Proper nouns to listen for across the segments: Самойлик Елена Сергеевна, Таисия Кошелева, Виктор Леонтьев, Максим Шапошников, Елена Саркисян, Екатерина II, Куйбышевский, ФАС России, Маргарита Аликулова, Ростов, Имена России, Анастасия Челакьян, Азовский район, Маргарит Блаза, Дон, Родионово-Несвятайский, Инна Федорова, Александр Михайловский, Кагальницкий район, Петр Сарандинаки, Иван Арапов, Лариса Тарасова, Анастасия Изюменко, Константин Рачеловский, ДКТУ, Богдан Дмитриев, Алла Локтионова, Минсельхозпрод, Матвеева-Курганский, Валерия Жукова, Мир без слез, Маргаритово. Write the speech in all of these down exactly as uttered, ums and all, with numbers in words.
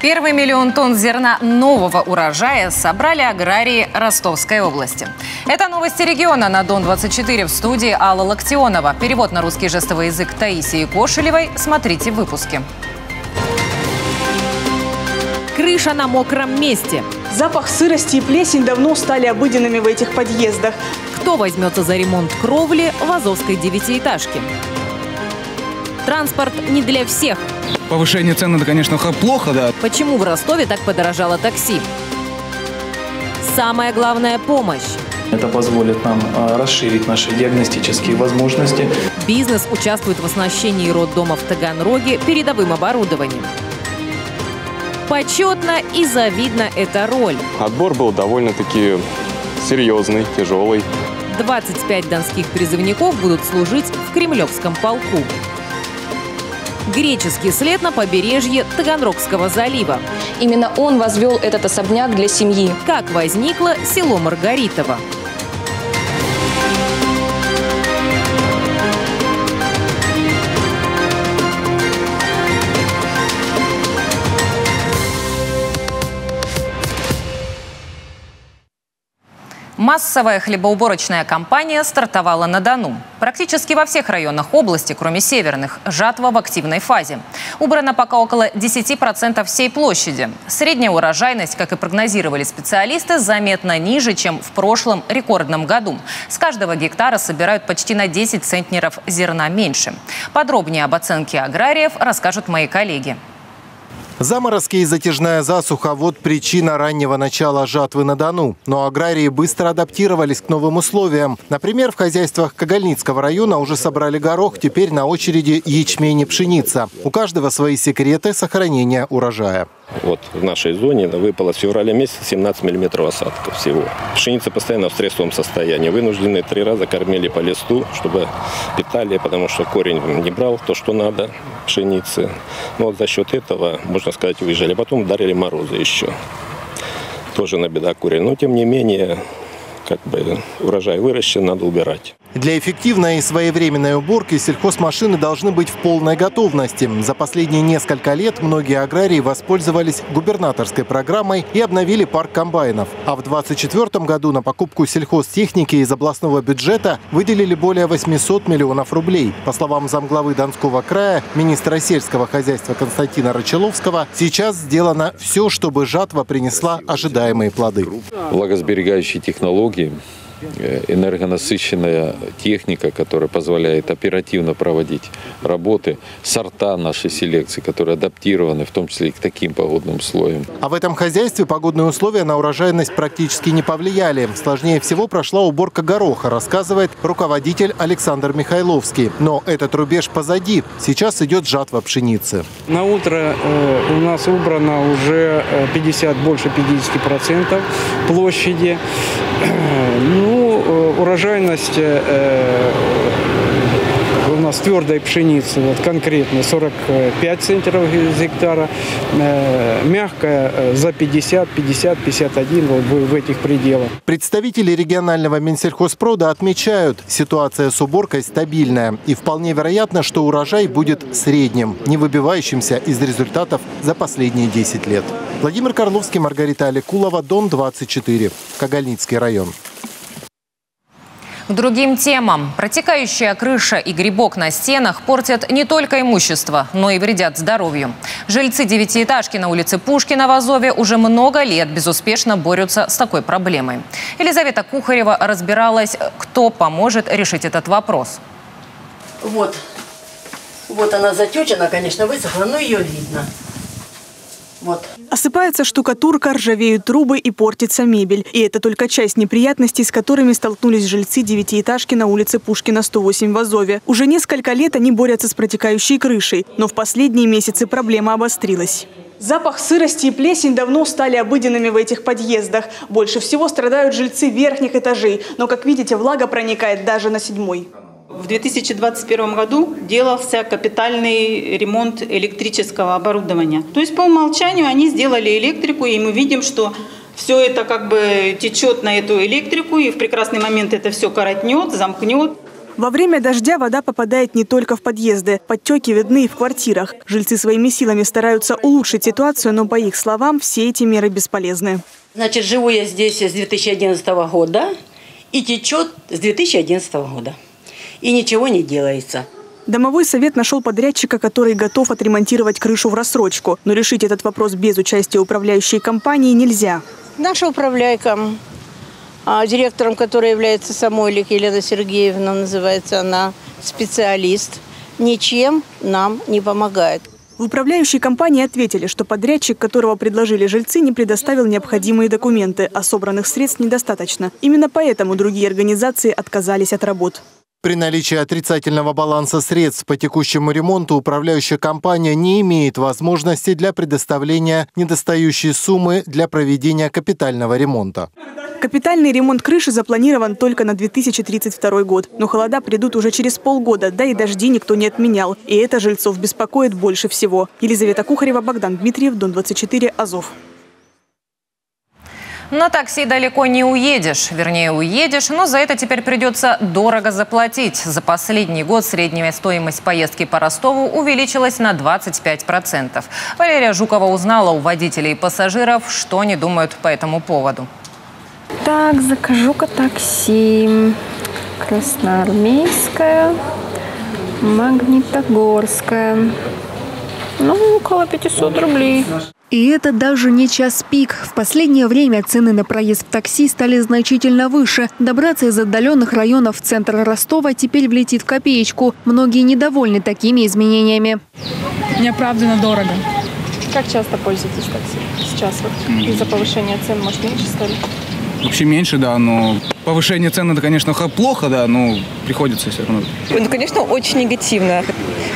Первый миллион тонн зерна нового урожая собрали аграрии Ростовской области. Это новости региона на Дон двадцать четыре. В студии Алла Локтионова. Перевод на русский жестовый язык Таисии Кошелевой. Смотрите в выпуске. Крыша на мокром месте. Запах сырости и плесень давно стали обыденными в этих подъездах. Кто возьмется за ремонт кровли в азовской девятиэтажке? Транспорт не для всех. Повышение цен, это, конечно, плохо, да. Почему в Ростове так подорожало такси? Самая главная помощь. Это позволит нам расширить наши диагностические возможности. Бизнес участвует в оснащении роддома в Таганроге передовым оборудованием. Почетно и завидно эта роль. Отбор был довольно-таки серьезный, тяжелый. двадцать пять донских призывников будут служить в Кремлевском полку. Греческий след на побережье Таганрогского залива. Именно он возвел этот особняк для семьи. Как возникло село Маргаритово. Массовая хлебоуборочная кампания стартовала на Дону. Практически во всех районах области, кроме северных, жатва в активной фазе. Убрано пока около десяти процентов всей площади. Средняя урожайность, как и прогнозировали специалисты, заметно ниже, чем в прошлом рекордном году. С каждого гектара собирают почти на десять центнеров зерна меньше. Подробнее об оценке аграриев расскажут мои коллеги. Заморозки и затяжная засуха – вот причина раннего начала жатвы на Дону. Но аграрии быстро адаптировались к новым условиям. Например, в хозяйствах Кагальницкого района уже собрали горох, теперь на очереди ячмень и пшеница. У каждого свои секреты сохранения урожая. Вот в нашей зоне выпало с февраля месяца семнадцать миллиметров осадков всего. Пшеница постоянно в стрессовом состоянии. Вынуждены три раза кормили по листу, чтобы питали, потому что корень не брал то, что надо, пшеницы. Но вот за счет этого, можно сказать, выезжали. Потом ударили морозы еще. Тоже на бедокуре. Но тем не менее, как бы урожай выращен, надо убирать. Для эффективной и своевременной уборки сельхозмашины должны быть в полной готовности. За последние несколько лет многие аграрии воспользовались губернаторской программой и обновили парк комбайнов. А в две тысячи двадцать четвёртом году на покупку сельхозтехники из областного бюджета выделили более восьмисот миллионов рублей. По словам замглавы Донского края, министра сельского хозяйства Константина Рачеловского, сейчас сделано все, чтобы жатва принесла ожидаемые плоды. Влагосберегающие технологии, энергонасыщенная техника, которая позволяет оперативно проводить работы, сорта нашей селекции, которые адаптированы в том числе и к таким погодным условиям. А в этом хозяйстве погодные условия на урожайность практически не повлияли. Сложнее всего прошла уборка гороха, рассказывает руководитель Александр Михайловский. Но этот рубеж позади. Сейчас идет жатва пшеницы. На утро у нас убрано уже пятьдесят, больше пятидесяти процентов площади. Ну, урожайность э, у нас твердой пшеницы, вот конкретно сорок пять центнеров с гектара, э, мягкая за пятьдесят, пятьдесят, пятьдесят один, вот в этих пределах. Представители регионального Минсельхозпрода отмечают, ситуация с уборкой стабильная и вполне вероятно, что урожай будет средним, не выбивающимся из результатов за последние десять лет. Владимир Корнушкин, Маргарита Аликулова, Дон двадцать четыре, Кагальницкий район. К другим темам. Протекающая крыша и грибок на стенах портят не только имущество, но и вредят здоровью. Жильцы девятиэтажки на улице Пушкина в Азове уже много лет безуспешно борются с такой проблемой. Елизавета Кухарева разбиралась, кто поможет решить этот вопрос. Вот, вот она затечена, конечно, высохла, но ее видно. Вот. Осыпается штукатурка, ржавеют трубы и портится мебель. И это только часть неприятностей, с которыми столкнулись жильцы девятиэтажки на улице Пушкина, сто восемь в Азове. Уже несколько лет они борются с протекающей крышей, но в последние месяцы проблема обострилась. Запах сырости и плесень давно стали обыденными в этих подъездах. Больше всего страдают жильцы верхних этажей, но, как видите, влага проникает даже на седьмой. В две тысячи двадцать первом году делался капитальный ремонт электрического оборудования. То есть по умолчанию они сделали электрику, и мы видим, что все это как бы течет на эту электрику, и в прекрасный момент это все коротнет, замкнет. Во время дождя вода попадает не только в подъезды. Подтеки видны и в квартирах. Жильцы своими силами стараются улучшить ситуацию, но, по их словам, все эти меры бесполезны. Значит, живу я здесь с две тысячи одиннадцатого года и течет с две тысячи одиннадцатого года. И ничего не делается. Домовой совет нашел подрядчика, который готов отремонтировать крышу в рассрочку. Но решить этот вопрос без участия управляющей компании нельзя. Наша управляйка, директором которой является Самойлик Елена Сергеевна, называется она, специалист, ничем нам не помогает. В управляющей компании ответили, что подрядчик, которого предложили жильцы, не предоставил необходимые документы, а собранных средств недостаточно. Именно поэтому другие организации отказались от работ. При наличии отрицательного баланса средств по текущему ремонту управляющая компания не имеет возможности для предоставления недостающей суммы для проведения капитального ремонта. Капитальный ремонт крыши запланирован только на две тысячи тридцать второй год. Но холода придут уже через полгода, да и дожди никто не отменял. И это жильцов беспокоит больше всего. Елизавета Кухарева, Богдан Дмитриев, Дон двадцать четыре, Азов. На такси далеко не уедешь. Вернее, уедешь, но за это теперь придется дорого заплатить. За последний год средняя стоимость поездки по Ростову увеличилась на двадцать пять процентов. Валерия Жукова узнала у водителей и пассажиров, что они думают по этому поводу. Так, закажу-ка такси. Красноармейская, Магнитогорская. Ну, около пятисот рублей. И это даже не час пик. В последнее время цены на проезд в такси стали значительно выше. Добраться из отдаленных районов в центр Ростова теперь влетит в копеечку. Многие недовольны такими изменениями. Неоправданно дорого. Как часто пользуетесь такси сейчас? Вот, из-за повышения цен, может, меньше стали? Вообще меньше, да, но повышение цен, это, конечно, плохо, да, но приходится все равно. Ну, конечно, очень негативно.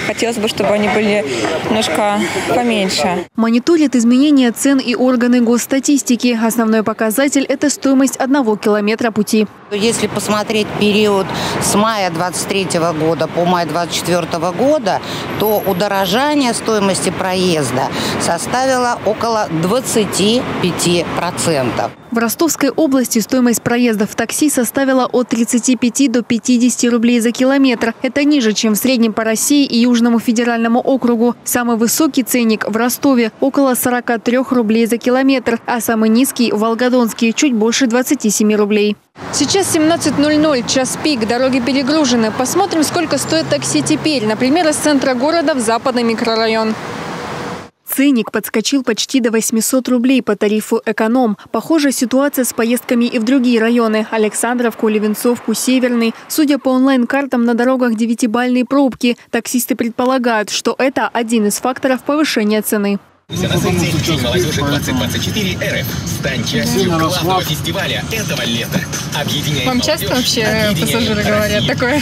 Хотелось бы, чтобы они были немножко поменьше. Мониторят изменения цен и органы госстатистики. Основной показатель – это стоимость одного километра пути. Если посмотреть период с мая двадцать третьего года по май двадцать четвёртого года, то удорожание стоимости проезда составило около двадцати пяти процентов. В Ростовской области стоимость проезда в такси составила от тридцати пяти до пятидесяти рублей за километр. Это ниже, чем в среднем по России и Южному федеральному округу. Самый высокий ценник в Ростове – около сорока трёх рублей за километр, а самый низкий – в Волгодонске – чуть больше двадцати семи рублей. Сейчас семнадцать ноль-ноль, час пик, дороги перегружены. Посмотрим, сколько стоит такси теперь, например, из центра города в западный микрорайон. Ценник подскочил почти до восьмисот рублей по тарифу «Эконом». Похожая ситуация с поездками и в другие районы – Александровку, Левенцовку, Северный. Судя по онлайн-картам, на дорогах девятибалльные пробки. Таксисты предполагают, что это один из факторов повышения цены. Стань частью главного фестиваля этого лета. Вам часто вообще пассажиры говорят такое?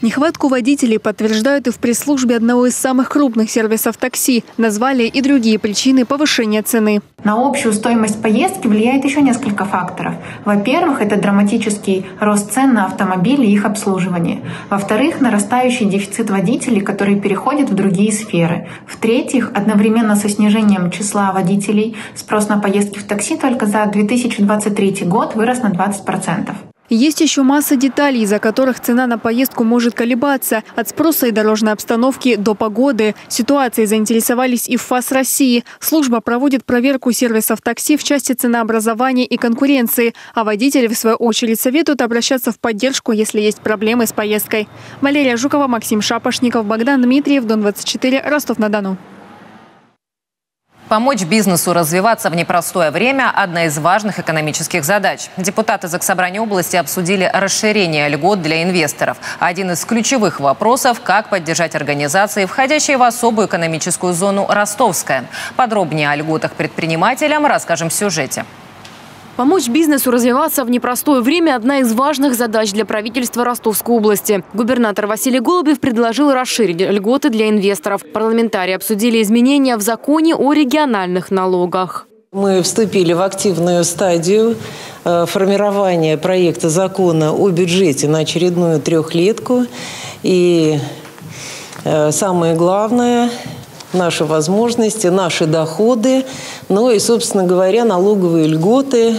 Нехватку водителей подтверждают и в пресс-службе одного из самых крупных сервисов такси. Назвали и другие причины повышения цены. На общую стоимость поездки влияет еще несколько факторов. Во-первых, это драматический рост цен на автомобили и их обслуживание. Во-вторых, нарастающий дефицит водителей, которые переходят в другие сферы. В-третьих, одновременно со снижением числа водителей спрос на поездки в такси только за две тысячи двадцать третий год вырос на двадцать процентов. Есть еще масса деталей, из-за которых цена на поездку может колебаться. От спроса и дорожной обстановки до погоды. Ситуацией заинтересовались и в ФАС России. Служба проводит проверку сервисов такси в части ценообразования и конкуренции. А водители, в свою очередь, советуют обращаться в поддержку, если есть проблемы с поездкой. Валерия Жукова, Максим Шапошников, Богдан Дмитриев, Дон двадцать четыре, Ростов-на-Дону. Помочь бизнесу развиваться в непростое время – одна из важных экономических задач. Депутаты Заксобрания области обсудили расширение льгот для инвесторов. Один из ключевых вопросов – как поддержать организации, входящие в особую экономическую зону «Ростовская». Подробнее о льготах предпринимателям расскажем в сюжете. Помочь бизнесу развиваться в непростое время – одна из важных задач для правительства Ростовской области. Губернатор Василий Голубев предложил расширить льготы для инвесторов. Парламентарии обсудили изменения в законе о региональных налогах. Мы вступили в активную стадию формирования проекта закона о бюджете на очередную трехлетку. И самое главное – наши возможности, наши доходы, ну и, собственно говоря, налоговые льготы,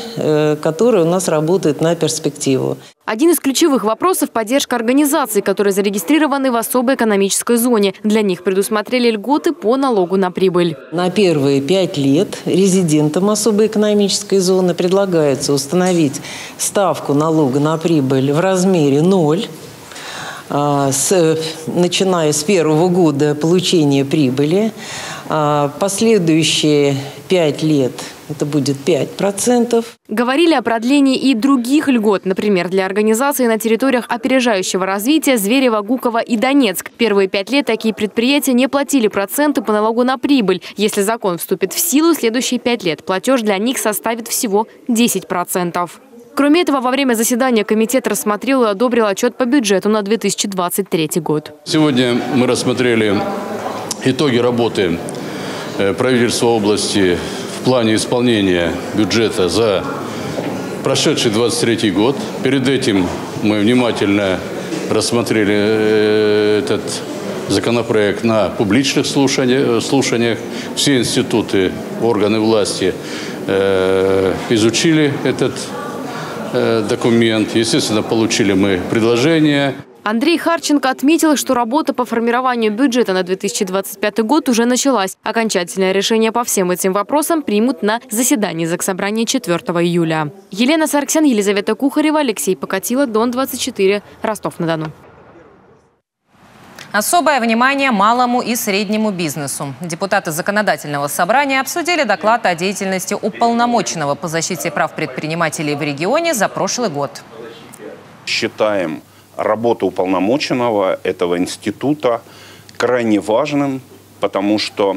которые у нас работают на перспективу. Один из ключевых вопросов – поддержка организаций, которые зарегистрированы в особой экономической зоне. Для них предусмотрели льготы по налогу на прибыль. На первые пять лет резидентам особой экономической зоны предлагается установить ставку налога на прибыль в размере ноль. С, начиная с первого года получения прибыли, последующие пять лет это будет пять процентов. Говорили о продлении и других льгот, например, для организации на территориях опережающего развития Зверево, Гуково и Донецк. Первые пять лет такие предприятия не платили проценты по налогу на прибыль. Если закон вступит в силу, следующие пять лет платеж для них составит всего десять процентов. Кроме этого, во время заседания комитет рассмотрел и одобрил отчет по бюджету на две тысячи двадцать третий год. Сегодня мы рассмотрели итоги работы правительства области в плане исполнения бюджета за прошедший двадцать третий год. Перед этим мы внимательно рассмотрели этот законопроект на публичных слушаниях. Все институты, органы власти изучили этот документ. Естественно, получили мы предложение. Андрей Харченко отметил, что работа по формированию бюджета на две тысячи двадцать пятый год уже началась. Окончательное решение по всем этим вопросам примут на заседании Заксобрания четвёртого июля. Елена Саркисян, Елизавета Кухарева, Алексей Покатило, Дон двадцать четыре, Ростов-на-Дону. Особое внимание малому и среднему бизнесу. Депутаты Законодательного собрания обсудили доклад о деятельности уполномоченного по защите прав предпринимателей в регионе за прошлый год. Считаем работу уполномоченного этого института крайне важным, потому что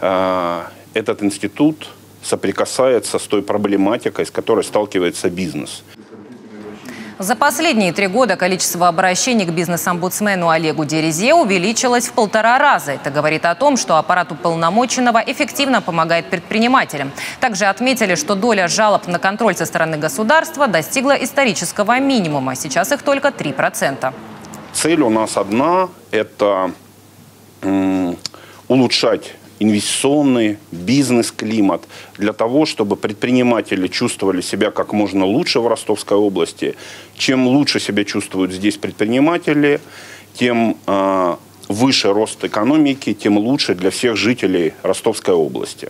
э, этот институт соприкасается с той проблематикой, с которой сталкивается бизнес. За последние три года количество обращений к бизнес-омбудсмену Олегу Дерезе увеличилось в полтора раза. Это говорит о том, что аппарат уполномоченного эффективно помогает предпринимателям. Также отметили, что доля жалоб на контроль со стороны государства достигла исторического минимума. Сейчас их только три процента. Цель у нас одна – это улучшать инвестиционный бизнес-климат для того, чтобы предприниматели чувствовали себя как можно лучше в Ростовской области. Чем лучше себя чувствуют здесь предприниматели, тем э, выше рост экономики, тем лучше для всех жителей Ростовской области.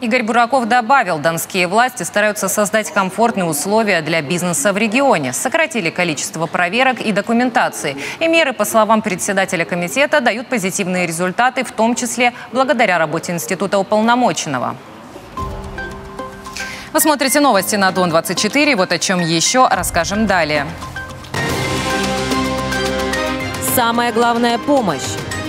Игорь Бураков добавил, донские власти стараются создать комфортные условия для бизнеса в регионе, сократили количество проверок и документации. И меры, по словам председателя комитета, дают позитивные результаты, в том числе благодаря работе института уполномоченного. Вы смотрите новости на Дон двадцать четыре. Вот о чем еще расскажем далее. Самая главная помощь.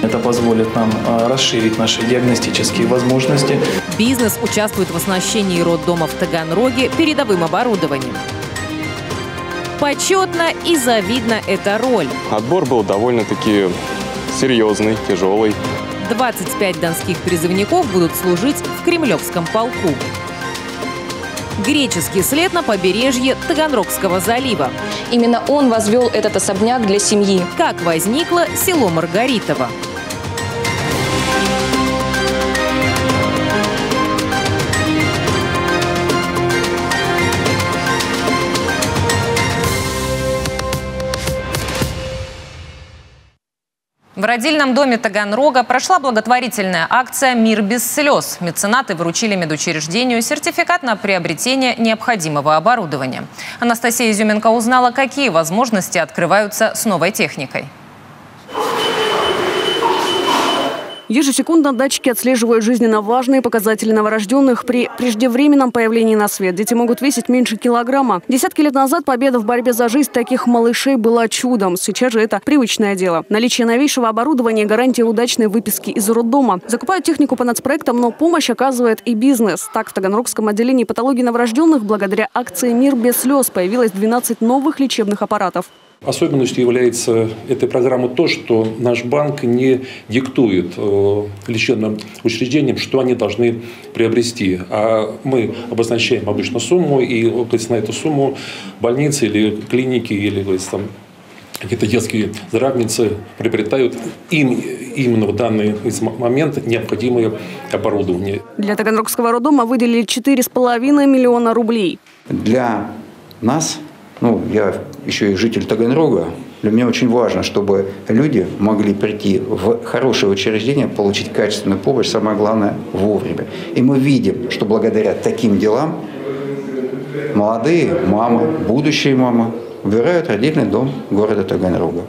Это позволит нам расширить наши диагностические возможности. Бизнес участвует в оснащении роддома в Таганроге передовым оборудованием. Почетно и завидно эта роль. Отбор был довольно-таки серьезный, тяжелый. двадцать пять донских призывников будут служить в Кремлевском полку. Греческий след на побережье Таганрогского залива. Именно он возвел этот особняк для семьи. Как возникло село Маргаритово. В родильном доме Таганрога прошла благотворительная акция «Мир без слез». Меценаты вручили медучреждению сертификат на приобретение необходимого оборудования. Анастасия Изюменко узнала, какие возможности открываются с новой техникой. Ежесекундно датчики отслеживают жизненно важные показатели новорожденных. При преждевременном появлении на свет дети могут весить меньше килограмма. Десятки лет назад победа в борьбе за жизнь таких малышей была чудом. Сейчас же это привычное дело. Наличие новейшего оборудования – гарантия удачной выписки из роддома. Закупают технику по нацпроектам, но помощь оказывает и бизнес. Так, в Таганрогском отделении патологии новорожденных благодаря акции «Мир без слез» появилось двенадцать новых лечебных аппаратов. Особенностью является этой программы то, что наш банк не диктует лечебным учреждениям, что они должны приобрести. А мы обозначаем обычно сумму, и на эту сумму больницы или клиники, или там, какие-то детские здравницы приобретают им именно в данный момент необходимое оборудование. Для Таганрогского роддома выделили четыре с половиной миллиона рублей. Для нас, ну я еще и житель Таганрога, для меня очень важно, чтобы люди могли прийти в хорошее учреждение, получить качественную помощь, самое главное, вовремя. И мы видим, что благодаря таким делам молодые мамы, будущие мамы выбирают родильный дом города Таганрога.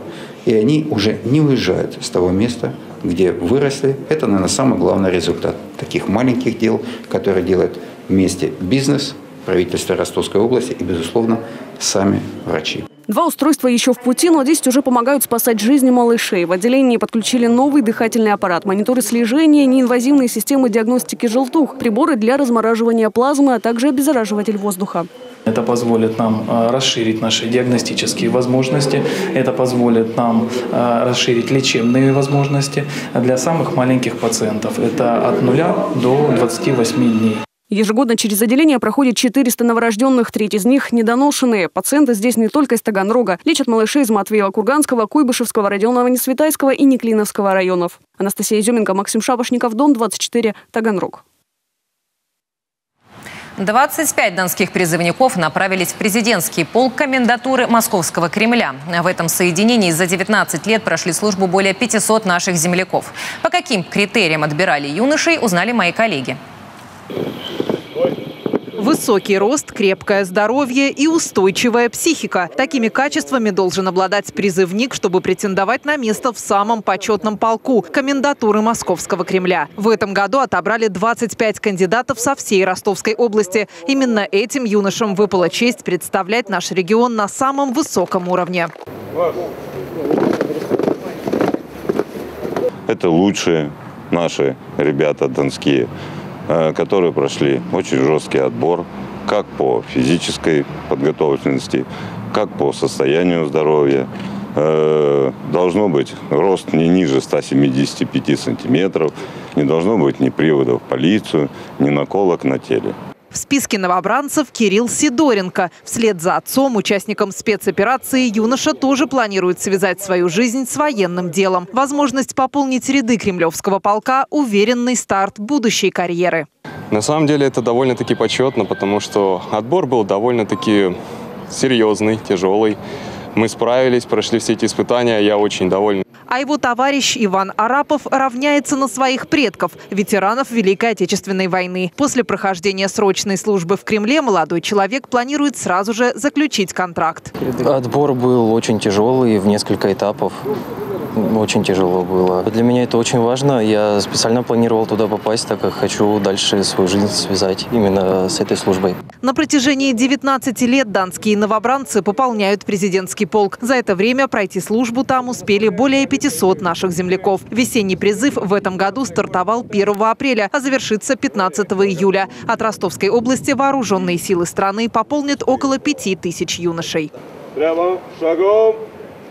И они уже не уезжают с того места, где выросли. Это, наверное, самый главный результат таких маленьких дел, которые делают вместе бизнес, правительство Ростовской области и, безусловно, сами врачи. Два устройства еще в пути, но здесь уже помогают спасать жизни малышей. В отделении подключили новый дыхательный аппарат, мониторы слежения, неинвазивные системы диагностики желтух, приборы для размораживания плазмы, а также обеззараживатель воздуха. Это позволит нам расширить наши диагностические возможности, это позволит нам расширить лечебные возможности для самых маленьких пациентов. Это от нуля до двадцати восьми дней. Ежегодно через отделение проходит четыреста новорожденных, треть из них недоношенные. Пациенты здесь не только из Таганрога. Лечат малышей из Матвеева-Курганского, Куйбышевского, Родионово-Несвятайского и Неклиновского районов. Анастасия Изюменко, Максим Шапошников, Дон двадцать четыре, Таганрог. двадцать пять донских призывников направились в президентский полк комендатуры Московского Кремля. В этом соединении за девятнадцать лет прошли службу более пятисот наших земляков. По каким критериям отбирали юношей, узнали мои коллеги. Высокий рост, крепкое здоровье и устойчивая психика. Такими качествами должен обладать призывник, чтобы претендовать на место в самом почетном полку – комендатуры Московского Кремля. В этом году отобрали двадцать пять кандидатов со всей Ростовской области. Именно этим юношам выпала честь представлять наш регион на самом высоком уровне. Это лучшие наши ребята донские, которые прошли очень жесткий отбор как по физической подготовленности, как по состоянию здоровья. Должно быть рост не ниже ста семидесяти пяти сантиметров, не должно быть ни приводов в полицию, ни наколок на теле. В списке новобранцев Кирилл Сидоренко. Вслед за отцом, участником спецоперации, юноша тоже планирует связать свою жизнь с военным делом. Возможность пополнить ряды Кремлевского полка – уверенный старт будущей карьеры. На самом деле это довольно-таки почетно, потому что отбор был довольно-таки серьезный, тяжелый. Мы справились, прошли все эти испытания, я очень доволен. А его товарищ Иван Арапов равняется на своих предков – ветеранов Великой Отечественной войны. После прохождения срочной службы в Кремле молодой человек планирует сразу же заключить контракт. Отбор был очень тяжелый, в несколько этапов. Очень тяжело было. Для меня это очень важно. Я специально планировал туда попасть, так как хочу дальше свою жизнь связать именно с этой службой. На протяжении девятнадцати лет донские новобранцы пополняют президентский полк. За это время пройти службу там успели более пятисот наших земляков. Весенний призыв в этом году стартовал первого апреля, а завершится пятнадцатого июля. От Ростовской области вооруженные силы страны пополнят около пяти тысяч юношей. Прямо шагом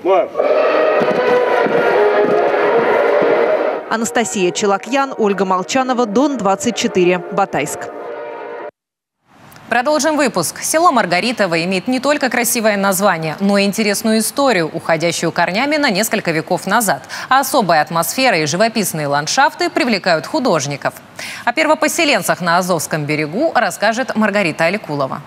марш! Анастасия Челакьян, Ольга Молчанова, Дон двадцать четыре, Батайск. Продолжим выпуск. Село Маргаритово имеет не только красивое название, но и интересную историю, уходящую корнями на несколько веков назад. А особая атмосфера и живописные ландшафты привлекают художников. О первопоселенцах на Азовском берегу расскажет Маргарита Аликулова.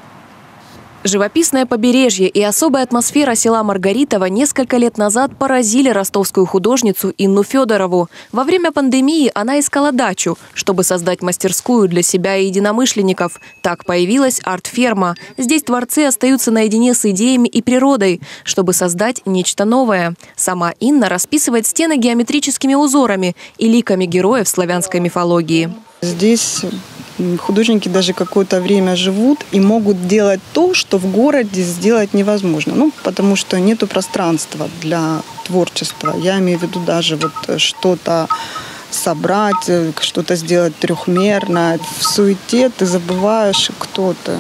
Живописное побережье и особая атмосфера села Маргаритово несколько лет назад поразили ростовскую художницу Инну Федорову. Во время пандемии она искала дачу, чтобы создать мастерскую для себя и единомышленников. Так появилась арт-ферма. Здесь творцы остаются наедине с идеями и природой, чтобы создать нечто новое. Сама Инна расписывает стены геометрическими узорами и ликами героев славянской мифологии. Здесь художники даже какое-то время живут и могут делать то, что в городе сделать невозможно. Ну, потому что нету пространства для творчества. Я имею в виду даже вот что-то собрать, что-то сделать трехмерно. В суете ты забываешь, кто ты.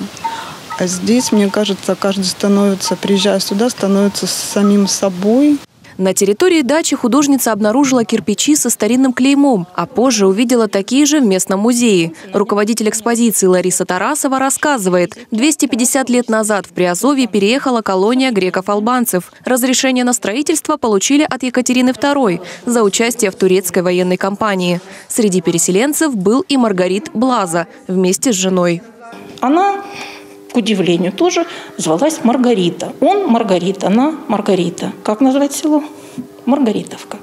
А здесь, мне кажется, каждый становится, приезжая сюда, становится самим собой. На территории дачи художница обнаружила кирпичи со старинным клеймом, а позже увидела такие же в местном музее. Руководитель экспозиции Лариса Тарасова рассказывает, двести пятьдесят лет назад в Приазовье переехала колония греков-албанцев. Разрешение на строительство получили от Екатерины Второй за участие в турецкой военной кампании. Среди переселенцев был и Маргарит Блаза вместе с женой. Она, к удивлению, тоже звалась Маргарита. Он Маргарита, она Маргарита. Как назвать село? Маргаритовка.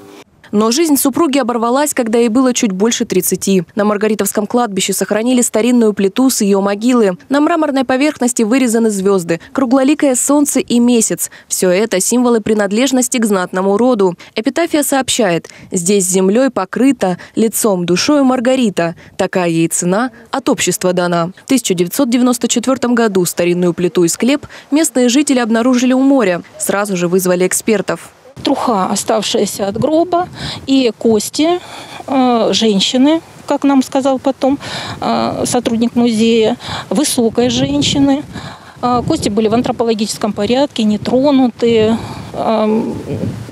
Но жизнь супруги оборвалась, когда ей было чуть больше тридцати. На Маргаритовском кладбище сохранили старинную плиту с ее могилы. На мраморной поверхности вырезаны звезды, круглоликое солнце и месяц. Все это символы принадлежности к знатному роду. Эпитафия сообщает, здесь землей покрыта, лицом, душою Маргарита. Такая ей цена от общества дана. В тысяча девятьсот девяносто четвёртом году старинную плиту и склеп местные жители обнаружили у моря. Сразу же вызвали экспертов. Труха, оставшаяся от гроба, и кости э, женщины, как нам сказал потом э, сотрудник музея, высокой женщины. Э, кости были в антропологическом порядке, не тронуты. Э,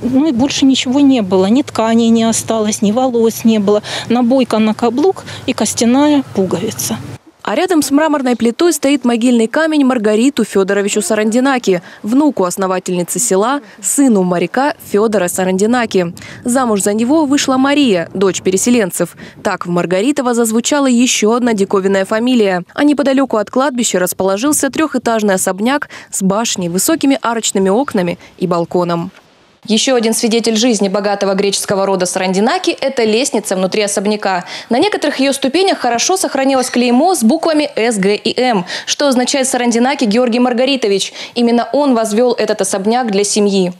ну и больше ничего не было. Ни тканей не осталось, ни волос не было. Набойка на каблук и костяная пуговица. А рядом с мраморной плитой стоит могильный камень Маргариту Федоровичу Сарандинаки, внуку основательницы села, сыну моряка Федора Сарандинаки. Замуж за него вышла Мария, дочь переселенцев. Так в Маргаритово зазвучала еще одна диковинная фамилия. А неподалеку от кладбища расположился трехэтажный особняк с башней, высокими арочными окнами и балконом. Еще один свидетель жизни богатого греческого рода Сарандинаки – это лестница внутри особняка. На некоторых ее ступенях хорошо сохранилось клеймо с буквами «С», «Г» и «М», что означает Сарандинаки Георгий Маргаритович. Именно он возвел этот особняк для семьи.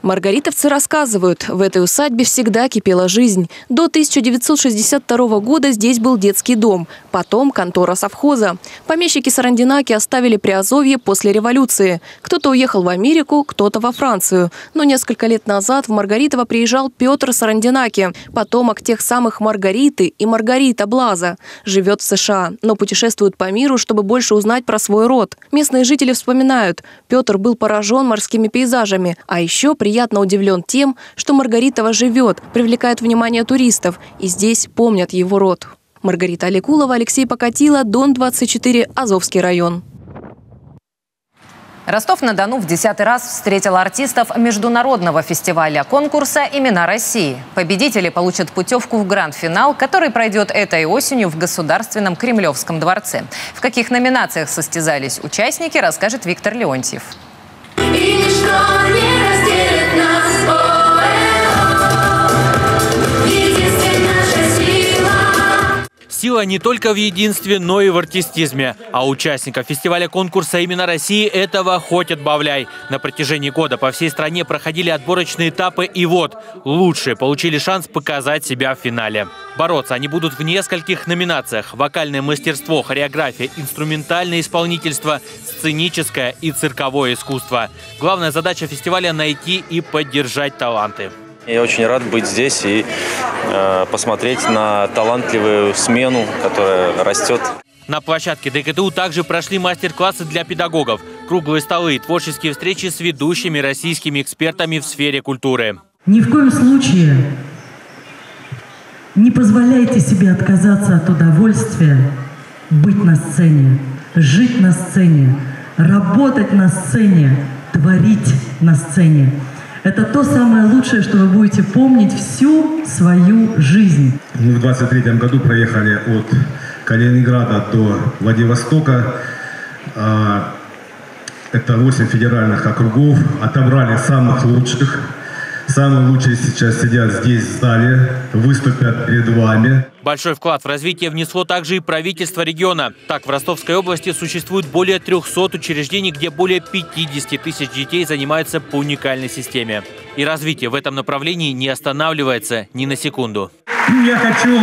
Маргаритовцы рассказывают, в этой усадьбе всегда кипела жизнь. До тысяча девятьсот шестьдесят второго года здесь был детский дом, потом контора совхоза. Помещики Сарандинаки оставили Приазовье после революции. Кто-то уехал в Америку, кто-то во Францию. Но несколько лет назад в Маргаритово приезжал Петр Сарандинаки, потомок тех самых Маргариты и Маргарита Блаза. Живет в США, но путешествует по миру, чтобы больше узнать про свой род. Местные жители вспоминают, Петр был поражен морскими пейзажами, а еще приятно удивлен тем, что Маргаритово живет, привлекает внимание туристов, и здесь помнят его род. Маргарита Аликулова, Алексей Покатило, Дон двадцать четыре, Азовский район. Ростов-на-Дону в десятый раз встретил артистов международного фестиваля-конкурса «Имена России». Победители получат путевку в гранд-финал, который пройдет этой осенью в Государственном Кремлевском дворце. В каких номинациях состязались участники, расскажет Виктор Леонтьев. Сила не только в единстве, но и в артистизме. А участников фестиваля конкурса «Имена России» этого хоть отбавляй. На протяжении года по всей стране проходили отборочные этапы, и вот лучшие получили шанс показать себя в финале. Бороться они будут в нескольких номинациях: вокальное мастерство, хореография, инструментальное исполнительство, сценическое и цирковое искусство. Главная задача фестиваля – найти и поддержать таланты. Я очень рад быть здесь и э, посмотреть на талантливую смену, которая растет. На площадке ДКТУ также прошли мастер-классы для педагогов, круглые столы и творческие встречи с ведущими российскими экспертами в сфере культуры. Ни в коем случае не позволяйте себе отказаться от удовольствия быть на сцене, жить на сцене, работать на сцене, творить на сцене. Это то самое лучшее, что вы будете помнить всю свою жизнь. Мы в двадцать третьем году проехали от Калининграда до Владивостока. Это восемь федеральных округов. Отобрали самых лучших. Самые лучшие сейчас сидят здесь, в зале, выступят перед вами. Большой вклад в развитие внесло также и правительство региона. Так, в Ростовской области существует более трёхсот учреждений, где более пятидесяти тысяч детей занимаются по уникальной системе. И развитие в этом направлении не останавливается ни на секунду. Я хочу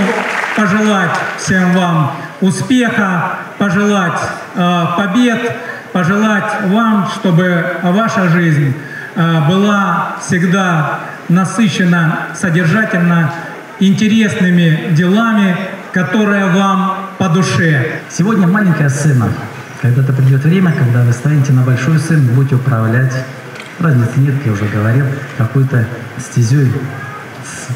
пожелать всем вам успеха, пожелать э, побед, пожелать вам, чтобы ваша жизнь была всегда насыщена содержательно интересными делами, которые вам по душе. Сегодня маленькая сцена. Когда-то придет время, когда вы станете на большую сцену, будете управлять. Разницы нет, я уже говорил, какой-то стезей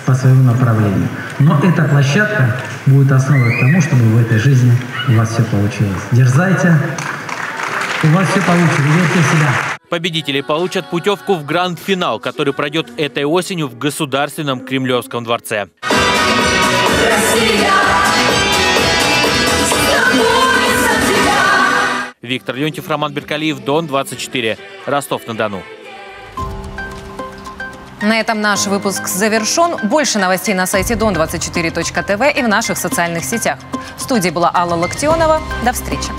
по своему направлению. Но эта площадка будет основой к тому, чтобы в этой жизни у вас все получилось. Дерзайте, у вас все получится, верьте в себя. Победители получат путевку в гранд-финал, который пройдет этой осенью в Государственном Кремлевском дворце. Россия, Виктор Леонтьев, Роман Беркалиев, Дон двадцать четыре, Ростов-на-Дону. На этом наш выпуск завершен. Больше новостей на сайте дон двадцать четыре точка тв и в наших социальных сетях. В студии была Алла Локтионова. До встречи.